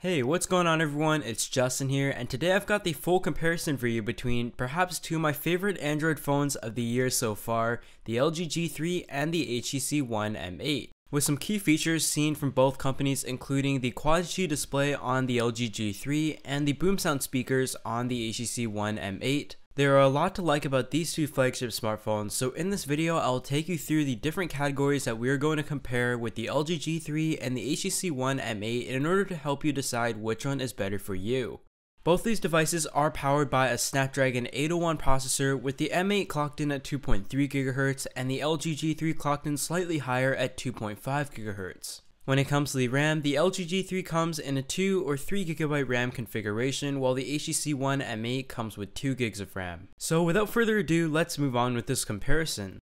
Hey, what's going on everyone, it's Justin here, and today I've got the full comparison for you between perhaps two of my favorite Android phones of the year so far, the LG G3 and the HTC One M8, with some key features seen from both companies including the Quad HD display on the LG G3 and the BoomSound speakers on the HTC One M8. There are a lot to like about these two flagship smartphones, so in this video I'll take you through the different categories that we are going to compare with the LG G3 and the HTC One M8 in order to help you decide which one is better for you. Both these devices are powered by a Snapdragon 801 processor, with the M8 clocked in at 2.3 GHz and the LG G3 clocked in slightly higher at 2.5 GHz. When it comes to the RAM, the LG G3 comes in a 2 or 3GB RAM configuration, while the HTC One M8 comes with 2GB of RAM. So without further ado, let's move on with this comparison.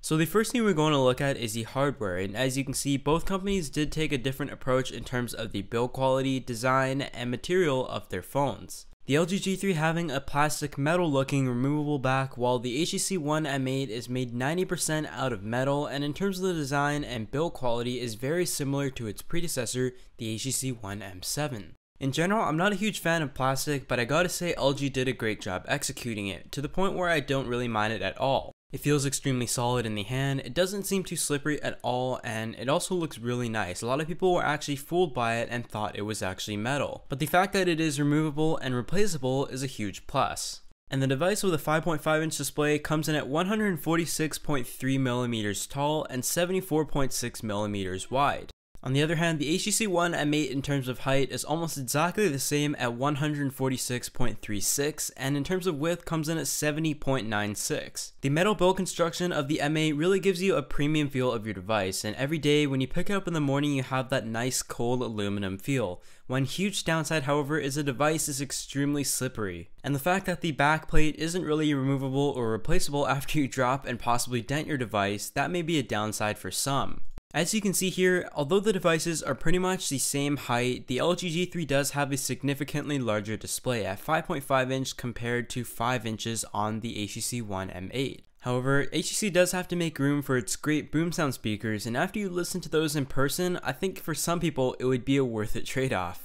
So the first thing we're going to look at is the hardware, and as you can see, both companies did take a different approach in terms of the build quality, design, and material of their phones. The LG G3 having a plastic metal looking removable back, while the HTC One M8 is made 90% out of metal, and in terms of the design and build quality is very similar to its predecessor, the HTC One M7. In general, I'm not a huge fan of plastic, but I gotta say LG did a great job executing it, to the point where I don't really mind it at all. It feels extremely solid in the hand, it doesn't seem too slippery at all, and it also looks really nice. A lot of people were actually fooled by it and thought it was actually metal, but the fact that it is removable and replaceable is a huge plus. And the device with a 5.5-inch display comes in at 146.3mm tall and 74.6mm wide. On the other hand, the HTC One M8 in terms of height is almost exactly the same at 146.36, and in terms of width comes in at 70.96. The metal build construction of the M8 really gives you a premium feel of your device, and every day when you pick it up in the morning you have that nice cold aluminum feel. One huge downside, however, is the device is extremely slippery, and the fact that the back plate isn't really removable or replaceable after you drop and possibly dent your device, that may be a downside for some. As you can see here, although the devices are pretty much the same height, the LG G3 does have a significantly larger display at 5.5 inch compared to 5 inches on the HTC One M8. However, HTC does have to make room for its great BoomSound speakers, and after you listen to those in person, I think for some people it would be a worth it trade-off.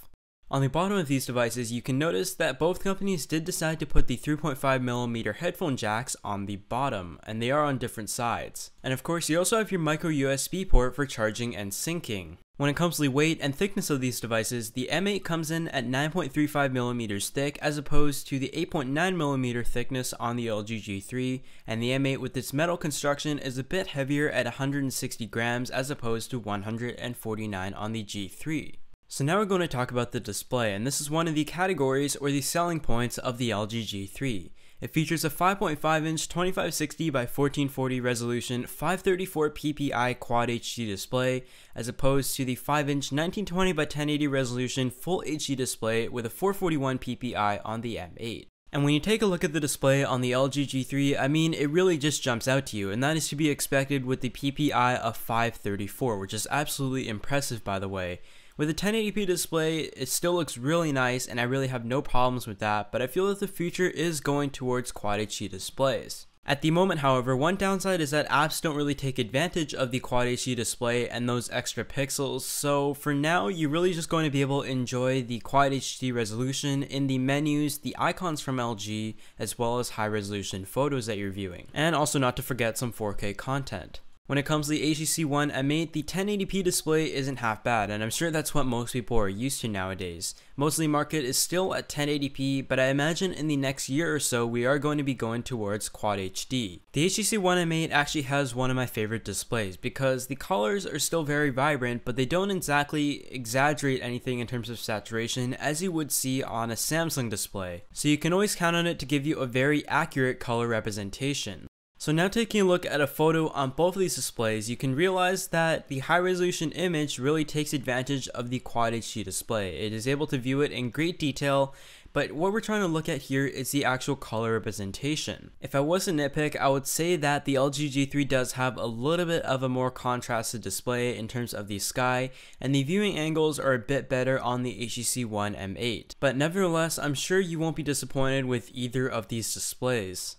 On the bottom of these devices, you can notice that both companies did decide to put the 3.5mm headphone jacks on the bottom, and they are on different sides. And of course, you also have your micro USB port for charging and syncing. When it comes to the weight and thickness of these devices, the M8 comes in at 9.35mm thick as opposed to the 8.9mm thickness on the LG G3, and the M8 with its metal construction is a bit heavier at 160 grams as opposed to 149 on the G3. So now we're going to talk about the display, and this is one of the categories or the selling points of the LG G3. It features a 5.5-inch 2560x1440 resolution 534 ppi Quad HD display as opposed to the 5-inch 1920x1080 resolution Full HD display with a 441 ppi on the M8. And when you take a look at the display on the LG G3, I mean, it really just jumps out to you, and that is to be expected with the ppi of 534, which is absolutely impressive, by the way. With a 1080p display, it still looks really nice and I really have no problems with that, but I feel that the future is going towards Quad HD displays. At the moment, however, one downside is that apps don't really take advantage of the Quad HD display and those extra pixels, so for now, you're really just going to be able to enjoy the Quad HD resolution in the menus, the icons from LG, as well as high resolution photos that you're viewing, and also not to forget some 4K content. When it comes to the HTC One M8, the 1080p display isn't half bad, and I'm sure that's what most people are used to nowadays. Most of the market is still at 1080p, but I imagine in the next year or so we are going to be going towards Quad HD. The HTC One M8 actually has one of my favorite displays because the colors are still very vibrant, but they don't exactly exaggerate anything in terms of saturation as you would see on a Samsung display. So you can always count on it to give you a very accurate color representation. So now taking a look at a photo on both of these displays, you can realize that the high resolution image really takes advantage of the Quad HD display. It is able to view it in great detail, but what we're trying to look at here is the actual color representation. If I was to nitpick, I would say that the LG G3 does have a little bit of a more contrasted display in terms of the sky, and the viewing angles are a bit better on the HTC One M8. But nevertheless, I'm sure you won't be disappointed with either of these displays.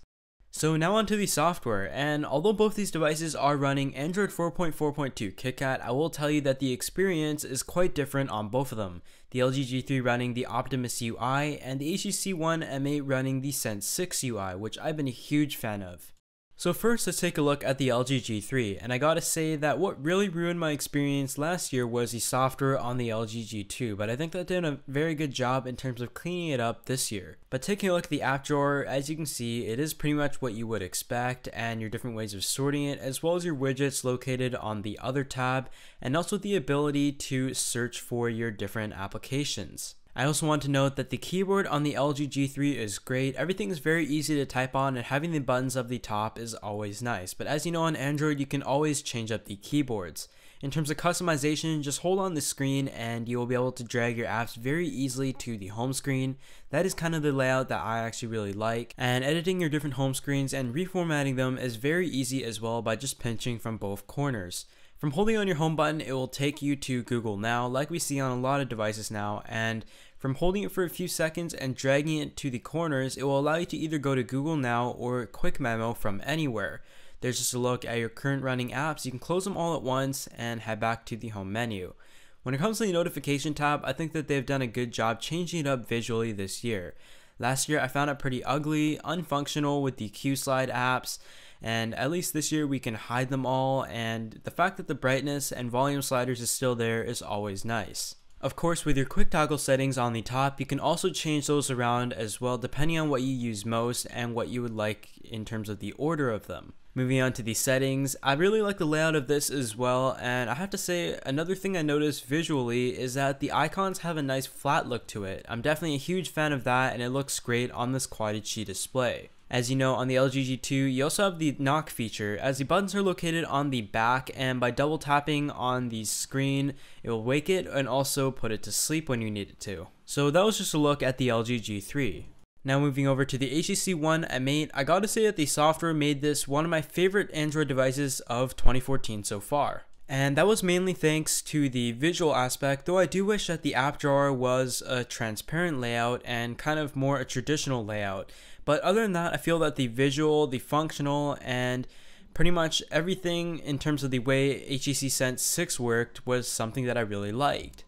So now onto the software, and although both these devices are running Android 4.4.2 KitKat, I will tell you that the experience is quite different on both of them. The LG G3 running the Optimus UI, and the HTC One M8 running the Sense 6 UI, which I've been a huge fan of. So first, let's take a look at the LG G3, and I gotta say that what really ruined my experience last year was the software on the LG G2, but I think that did a very good job in terms of cleaning it up this year. But taking a look at the app drawer, as you can see, it is pretty much what you would expect, and your different ways of sorting it, as well as your widgets located on the other tab, and also the ability to search for your different applications. I also want to note that the keyboard on the LG G3 is great. Everything is very easy to type on, and having the buttons up the top is always nice. But as you know, on Android, you can always change up the keyboards. In terms of customization, just hold on the screen and you will be able to drag your apps very easily to the home screen. That is kind of the layout that I actually really like. And editing your different home screens and reformatting them is very easy as well by just pinching from both corners. From holding on your home button, it will take you to Google Now, like we see on a lot of devices now, and from holding it for a few seconds and dragging it to the corners, it will allow you to either go to Google Now or Quick Memo from anywhere. There's just a look at your current running apps. You can close them all at once and head back to the home menu. When it comes to the notification tab, I think that they've done a good job changing it up visually this year. Last year, I found it pretty ugly, unfunctional with the Qslide apps, and at least this year we can hide them all, and the fact that the brightness and volume sliders is still there is always nice. Of course, with your quick toggle settings on the top, you can also change those around as well depending on what you use most and what you would like in terms of the order of them. Moving on to the settings, I really like the layout of this as well, and I have to say another thing I noticed visually is that the icons have a nice flat look to it. I'm definitely a huge fan of that, and it looks great on this Quad HD display. As you know, on the LG G2, you also have the knock feature, as the buttons are located on the back, and by double tapping on the screen, it will wake it and also put it to sleep when you need it to. So that was just a look at the LG G3. Now moving over to the HTC One M8, I gotta say that the software made this one of my favorite Android devices of 2014 so far. And that was mainly thanks to the visual aspect, though I do wish that the app drawer was a transparent layout and kind of more a traditional layout. But other than that, I feel that the visual, the functional, and pretty much everything in terms of the way HTC Sense 6 worked was something that I really liked.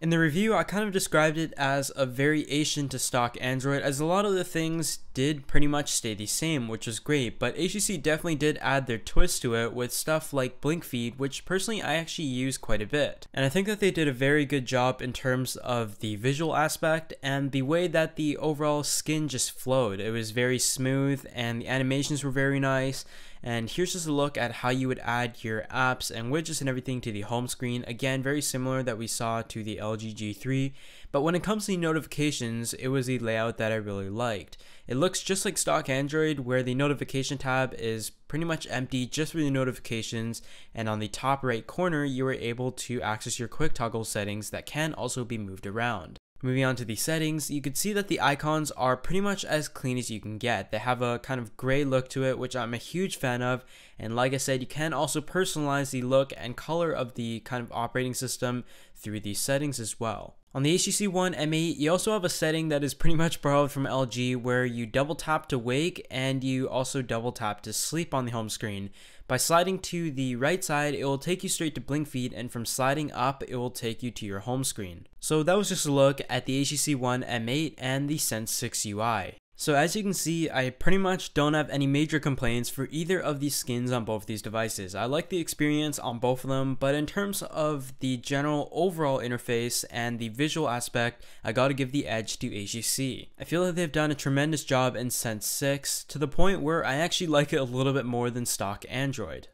In the review, I kind of described it as a variation to stock Android, as a lot of the things did pretty much stay the same, which was great, but HTC definitely did add their twist to it with stuff like BlinkFeed, which personally I actually use quite a bit. And I think that they did a very good job in terms of the visual aspect and the way that the overall skin just flowed. It was very smooth and the animations were very nice. And here's just a look at how you would add your apps and widgets and everything to the home screen. Again, very similar that we saw to the LG G3. But when it comes to the notifications, it was the layout that I really liked. It looks just like stock Android, where the notification tab is pretty much empty just for the notifications, and on the top right corner, you are able to access your quick toggle settings that can also be moved around. Moving on to the settings, you can see that the icons are pretty much as clean as you can get. They have a kind of gray look to it, which I'm a huge fan of, and like I said, you can also personalize the look and color of the kind of operating system through these settings as well. On the HTC One M8, you also have a setting that is pretty much borrowed from LG, where you double tap to wake and you also double tap to sleep on the home screen. By sliding to the right side, it will take you straight to BlinkFeed, and from sliding up, it will take you to your home screen. So that was just a look at the HTC One M8 and the Sense 6 UI. So as you can see, I pretty much don't have any major complaints for either of these skins on both these devices. I like the experience on both of them, but in terms of the general overall interface and the visual aspect, I gotta give the edge to HTC. I feel that they've done a tremendous job in Sense 6, to the point where I actually like it a little bit more than stock Android.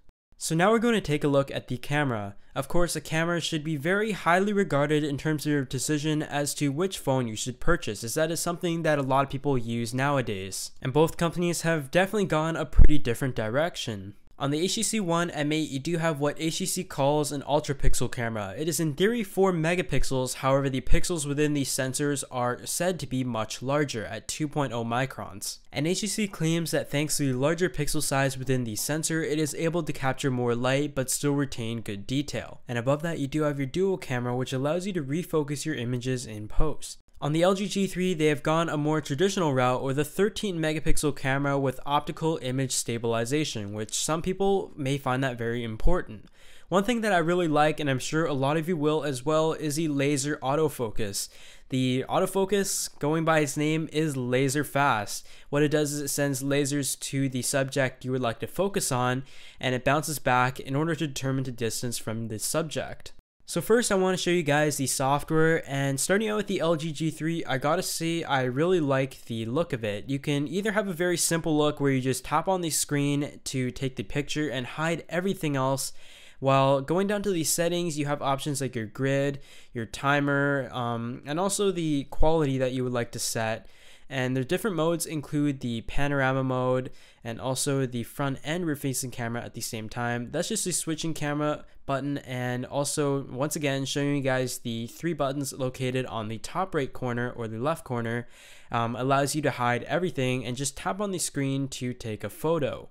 So now we're going to take a look at the camera. Of course, a camera should be very highly regarded in terms of your decision as to which phone you should purchase, as that is something that a lot of people use nowadays. And both companies have definitely gone a pretty different direction. On the HTC One M8, you do have what HTC calls an UltraPixel camera. It is in theory 4 megapixels, however the pixels within these sensors are said to be much larger at 2.0 microns. And HTC claims that thanks to the larger pixel size within the sensor, it is able to capture more light but still retain good detail. And above that, you do have your dual camera, which allows you to refocus your images in post. On the LG G3, they have gone a more traditional route with a 13 megapixel camera with optical image stabilization, which some people may find that very important. One thing that I really like, and I'm sure a lot of you will as well, is the laser autofocus. The autofocus, going by its name, is laser fast. What it does is it sends lasers to the subject you would like to focus on, and it bounces back in order to determine the distance from the subject. So first I want to show you guys the software, and starting out with the LG G3, I gotta say I really like the look of it. You can either have a very simple look where you just tap on the screen to take the picture and hide everything else. While going down to the settings, you have options like your grid, your timer, and also the quality that you would like to set. And their different modes include the panorama mode and also the front and rear facing camera at the same time. That's just the switching camera button, and also once again showing you guys the three buttons located on the top right corner or the left corner. Allows you to hide everything and just tap on the screen to take a photo.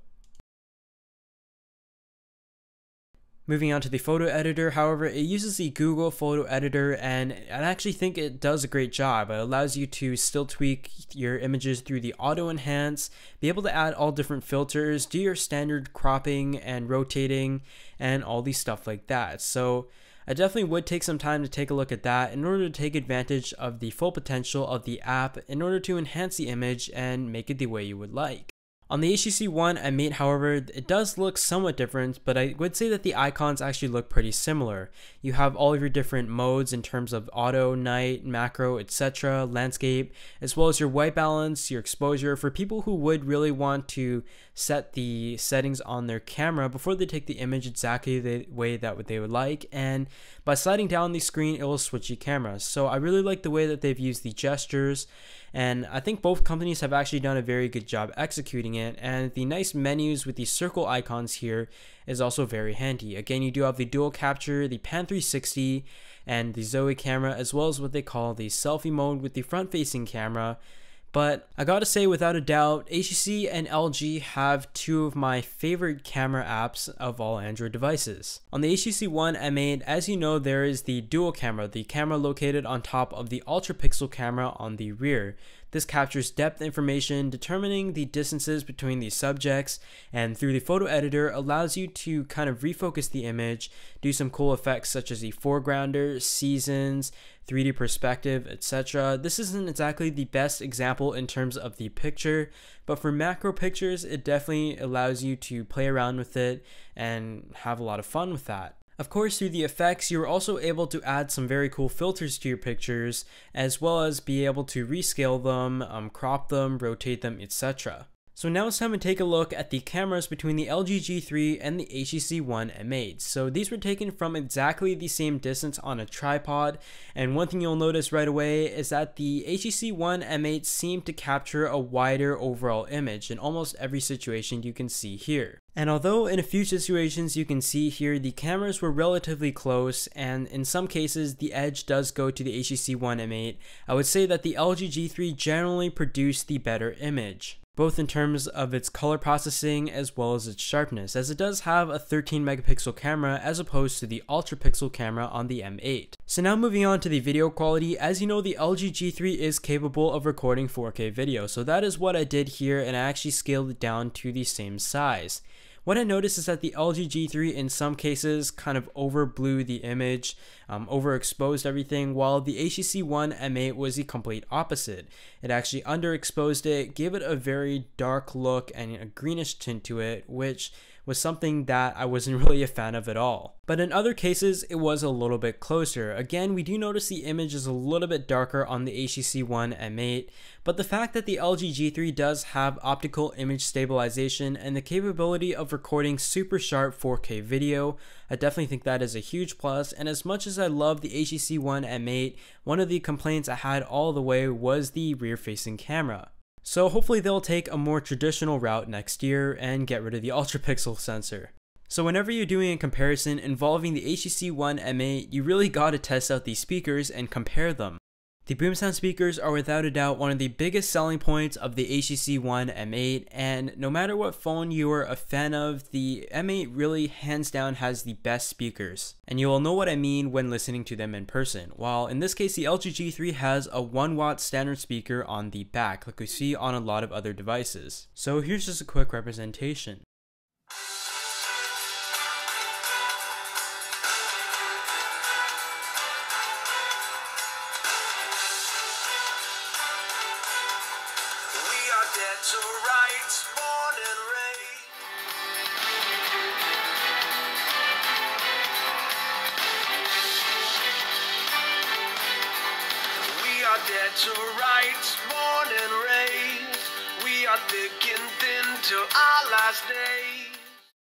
Moving on to the photo editor, however, it uses the Google photo editor, and I actually think it does a great job. It allows you to still tweak your images through the auto enhance, be able to add all different filters, do your standard cropping and rotating and all these stuff like that. So I definitely would take some time to take a look at that in order to take advantage of the full potential of the app in order to enhance the image and make it the way you would like. On the HTC One M8, however, it does look somewhat different, but I would say that the icons actually look pretty similar. You have all of your different modes in terms of auto, night, macro, etc., landscape, as well as your white balance, your exposure, for people who would really want to set the settings on their camera before they take the image exactly the way that they would like. And by sliding down the screen, it will switch your camera. So I really like the way that they've used the gestures, and I think both companies have actually done a very good job executing it. And the nice menus with the circle icons here is also very handy. Again, you do have the dual capture, the pan 360 and the Zoe camera, as well as what they call the selfie mode with the front facing camera. But I gotta say, without a doubt, HTC and LG have two of my favorite camera apps of all Android devices. On the HTC One M8, as you know, there is the dual camera, the camera located on top of the UltraPixel camera on the rear. This captures depth information, determining the distances between the subjects, and through the photo editor allows you to kind of refocus the image, do some cool effects such as the foregrounder, seasons, 3D perspective, etc. This isn't exactly the best example in terms of the picture, but for macro pictures, it definitely allows you to play around with it and have a lot of fun with that. Of course, through the effects, you were also able to add some very cool filters to your pictures, as well as be able to rescale them, crop them, rotate them, etc. So now it's time to take a look at the cameras between the LG G3 and the HTC One M8. So these were taken from exactly the same distance on a tripod, and one thing you'll notice right away is that the HTC One M8 seemed to capture a wider overall image in almost every situation you can see here. And although in a few situations you can see here the cameras were relatively close, and in some cases the edge does go to the HTC One M8, I would say that the LG G3 generally produced the better image, both in terms of its color processing as well as its sharpness, as it does have a 13 megapixel camera as opposed to the ultra-pixel camera on the M8. So now moving on to the video quality, as you know, the LG G3 is capable of recording 4K video, so that is what I did here, and I actually scaled it down to the same size. What I noticed is that the LG G3 in some cases kind of overblew the image, overexposed everything, while the HTC One M8 was the complete opposite. It actually underexposed it, gave it a very dark look and a greenish tint to it, which was something that I wasn't really a fan of at all. But in other cases, it was a little bit closer. Again, we do notice the image is a little bit darker on the HTC One M8, but the fact that the LG G3 does have optical image stabilization and the capability of recording super sharp 4K video, I definitely think that is a huge plus. And as much as I love the HTC One M8, one of the complaints I had all the way was the rear-facing camera. So hopefully they'll take a more traditional route next year and get rid of the ultra-pixel sensor. So whenever you're doing a comparison involving the HTC One M8, you really gotta test out these speakers and compare them. The BoomSound speakers are without a doubt one of the biggest selling points of the HTC One M8, and no matter what phone you are a fan of, the M8 really hands down has the best speakers. And you will know what I mean when listening to them in person. While in this case the LG G3 has a 1 watt standard speaker on the back like we see on a lot of other devices. So here's just a quick representation.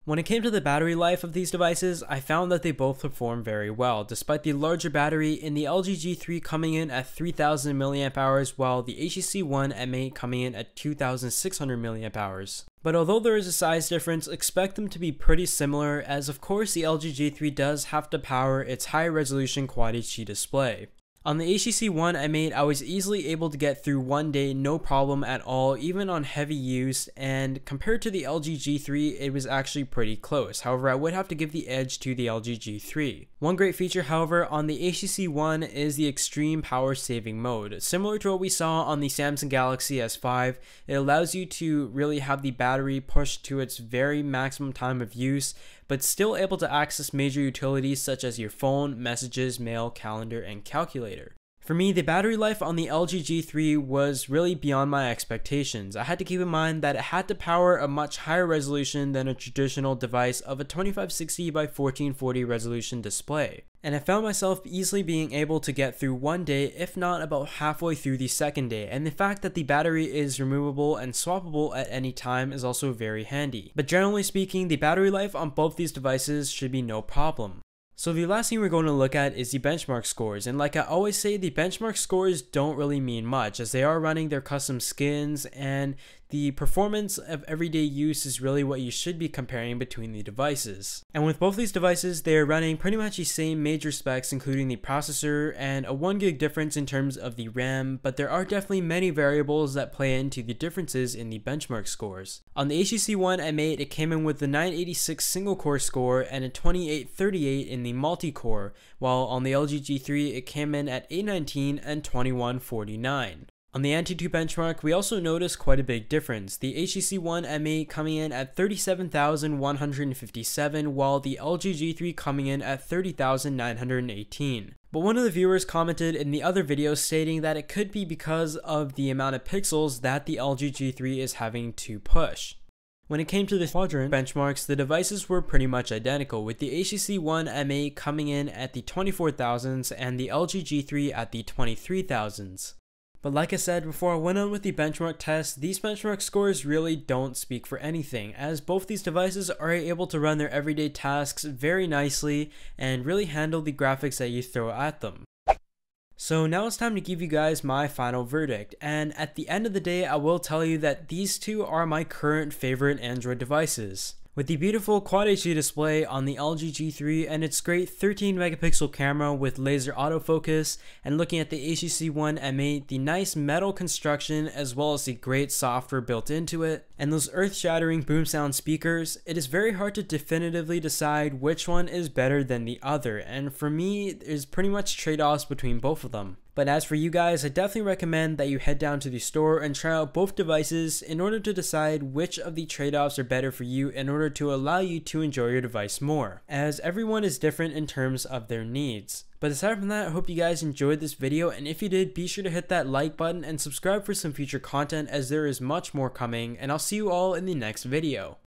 When it came to the battery life of these devices, I found that they both perform very well, despite the larger battery in the LG G3 coming in at 3000 mAh while the HTC One M8 coming in at 2600 mAh. But although there is a size difference, expect them to be pretty similar, as of course the LG G3 does have to power its high resolution Quad HD display. On the HTC One M8, I was easily able to get through one day no problem at all, even on heavy use, and compared to the LG G3, it was actually pretty close. However, I would have to give the edge to the LG G3. One great feature, however, on the HTC One is the extreme power saving mode. Similar to what we saw on the Samsung Galaxy S5, it allows you to really have the battery pushed to its very maximum time of use, but still able to access major utilities such as your phone, messages, mail, calendar, and calculator. For me, the battery life on the LG G3 was really beyond my expectations. I had to keep in mind that it had to power a much higher resolution than a traditional device of a 2560 by 1440 resolution display. And I found myself easily being able to get through one day, if not about halfway through the second day, and the fact that the battery is removable and swappable at any time is also very handy. But generally speaking, the battery life on both these devices should be no problem. So the last thing we're going to look at is the benchmark scores, and like I always say, the benchmark scores don't really mean much as they are running their custom skins, and the performance of everyday use is really what you should be comparing between the devices. And with both these devices, they are running pretty much the same major specs, including the processor and a 1 GB difference in terms of the RAM, but there are definitely many variables that play into the differences in the benchmark scores. On the HTC One M8, it came in with the 986 single core score and a 2838 in the multi-core, while on the LG G3 it came in at 819 and 2149. On the Antutu benchmark, we also noticed quite a big difference, the HTC One M8 coming in at 37,157 while the LG G3 coming in at 30,918. But one of the viewers commented in the other video stating that it could be because of the amount of pixels that the LG G3 is having to push. When it came to the Quadrant benchmarks, the devices were pretty much identical, with the HTC One M8 coming in at the 24,000s and the LG G3 at the 23,000s. But like I said before I went on with the benchmark test, these benchmark scores really don't speak for anything, as both these devices are able to run their everyday tasks very nicely and really handle the graphics that you throw at them. So now it's time to give you guys my final verdict, and at the end of the day I will tell you that these two are my current favorite Android devices. With the beautiful Quad HD display on the LG G3 and its great 13 megapixel camera with laser autofocus, and looking at the HTC One M8, the nice metal construction as well as the great software built into it, and those earth-shattering BoomSound speakers, it is very hard to definitively decide which one is better than the other, and for me, there's pretty much trade-offs between both of them. But as for you guys, I definitely recommend that you head down to the store and try out both devices in order to decide which of the trade-offs are better for you in order to allow you to enjoy your device more, as everyone is different in terms of their needs. But aside from that, I hope you guys enjoyed this video, and if you did, be sure to hit that like button and subscribe for some future content as there is much more coming, and I'll see you all in the next video.